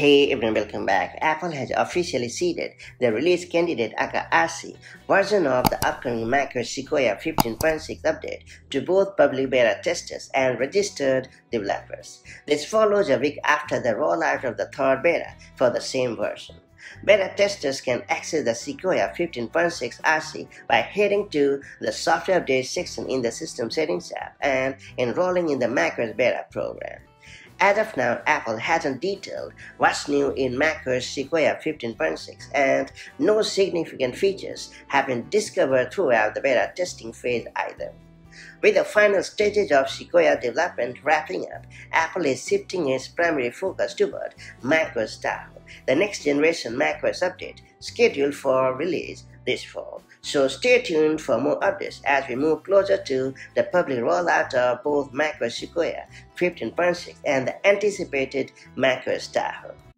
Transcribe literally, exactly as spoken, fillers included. Hey everyone, welcome back. Apple has officially seeded the release candidate A C A A C I version of the upcoming macOS Sequoia fifteen point six update to both public beta testers and registered developers. This follows a week after the rollout of the third beta for the same version. Beta testers can access the Sequoia fifteen point six A C I by heading to the Software Updates section in the System Settings app and enrolling in the macOS beta program. As of now, Apple hasn't detailed what's new in macOS Sequoia fifteen point six, and no significant features have been discovered throughout the beta testing phase either. With the final stages of Sequoia development wrapping up, Apple is shifting its primary focus toward macOS Tahoe, the next generation macOS update scheduled for release this fall. So stay tuned for more updates as we move closer to the public rollout of both macOS Sequoia fifteen point six and the anticipated macOS Tahoe.